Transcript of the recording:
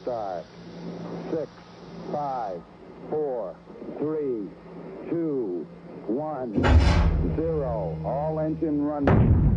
Start. 6, 5, 4, 3, 2, 1, 0. All engine running.